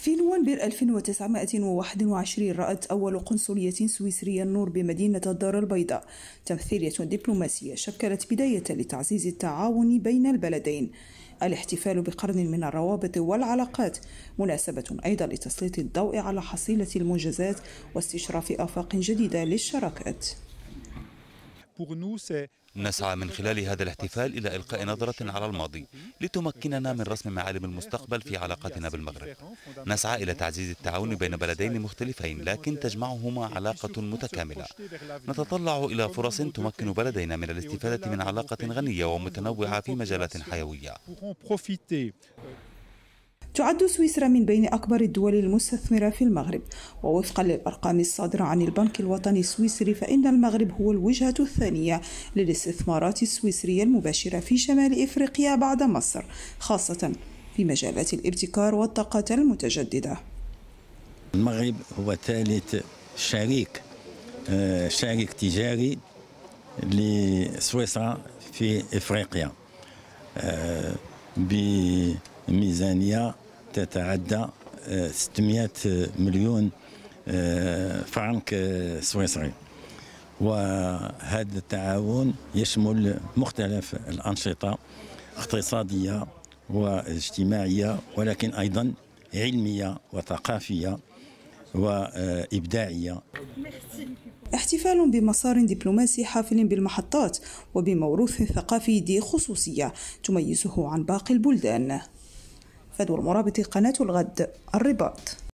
في نوفمبر 1921 رأت أول قنصلية سويسرية النور بمدينة الدار البيضاء تمثيلية دبلوماسية شكلت بداية لتعزيز التعاون بين البلدين. الاحتفال بقرن من الروابط والعلاقات مناسبة أيضا لتسليط الضوء على حصيلة المنجزات واستشراف آفاق جديدة للشراكات. نسعى من خلال هذا الاحتفال إلى إلقاء نظرة على الماضي لتمكننا من رسم معالم المستقبل في علاقتنا بالمغرب. نسعى إلى تعزيز التعاون بين بلدين مختلفين لكن تجمعهما علاقة متكاملة. نتطلع إلى فرص تمكن بلدينا من الاستفادة من علاقة غنية ومتنوعة في مجالات حيوية. تعد سويسرا من بين أكبر الدول المستثمرة في المغرب، ووفقا للأرقام الصادرة عن البنك الوطني السويسري فإن المغرب هو الوجهة الثانية للاستثمارات السويسرية المباشرة في شمال إفريقيا بعد مصر، خاصة في مجالات الابتكار والطاقة المتجددة. المغرب هو ثالث شريك تجاري لسويسرا في إفريقيا ميزانية تتعدى 600 مليون فرنك سويسري، وهذا التعاون يشمل مختلف الأنشطة اقتصادية واجتماعية ولكن أيضا علمية وثقافية وإبداعية. احتفال بمسار دبلوماسي حافل بالمحطات وبموروث ثقافي ذي خصوصية تميزه عن باقي البلدان. فدوى المرابط، قناة الغد، الرباط.